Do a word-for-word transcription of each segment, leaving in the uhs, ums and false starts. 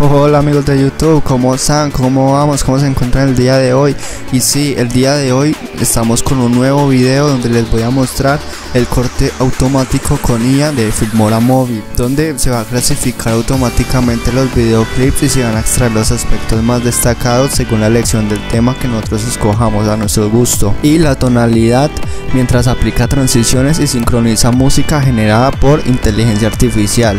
Hola amigos de YouTube, ¿cómo están? ¿Cómo vamos? ¿Cómo se encuentran el día de hoy? Y sí, el día de hoy estamos con un nuevo video donde les voy a mostrar el corte automático con I A de Filmora Móvil, donde se va a clasificar automáticamente los videoclips y se van a extraer los aspectos más destacados según la elección del tema que nosotros escojamos a nuestro gusto, y la tonalidad mientras aplica transiciones y sincroniza música generada por inteligencia artificial.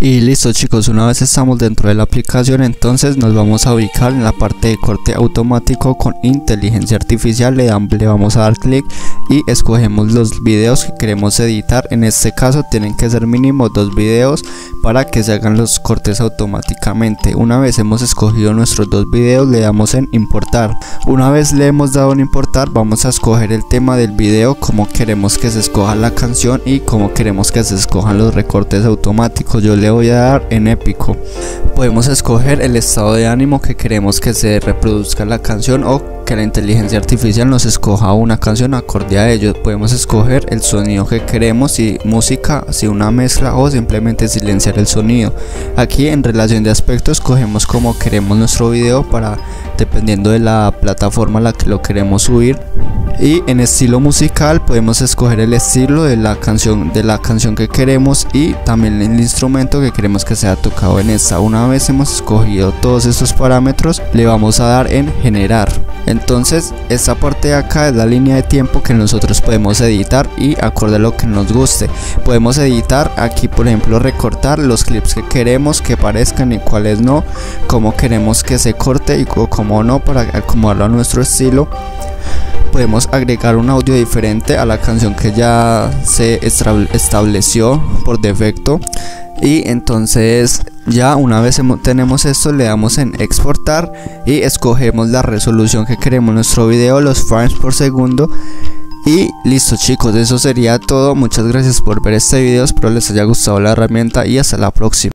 Y listo chicos, una vez estamos dentro de la aplicación, entonces nos vamos a ubicar en la parte de corte automático con inteligencia artificial. Le, dan, le vamos a dar clic y escogemos los videos que queremos editar. En este caso tienen que ser mínimo dos videos para que se hagan los cortes automáticamente. Una vez hemos escogido nuestros dos videos, le damos en importar. Una vez le hemos dado en importar, vamos a escoger el tema del video, como queremos que se escoja la canción y como queremos que se escojan los recortes automáticos. Yo le voy a dar en épico. Podemos escoger el estado de ánimo que queremos que se reproduzca la canción o que la inteligencia artificial nos escoja una canción acorde a ello. Podemos escoger el sonido que queremos, si música, si una mezcla o simplemente silenciar el sonido. Aquí en relación de aspectos cogemos como queremos nuestro video, para dependiendo de la plataforma a la que lo queremos subir. Y en estilo musical podemos escoger el estilo de la canción de la canción que queremos y también el instrumento que queremos que sea tocado en esta. Una vez hemos escogido todos estos parámetros, le vamos a dar en generar. Entonces esta parte de acá es la línea de tiempo que nosotros podemos editar y acorde a lo que nos guste. Podemos editar aquí, por ejemplo, recortar los clips que queremos que parezcan y cuáles no, cómo queremos que se corte y cómo no, para acomodarlo a nuestro estilo. Podemos agregar un audio diferente a la canción que ya se estableció por defecto. Y entonces ya una vez tenemos esto, le damos en exportar y escogemos la resolución que queremos en nuestro video, los frames por segundo. Y listo chicos, eso sería todo. Muchas gracias por ver este video, espero les haya gustado la herramienta y hasta la próxima.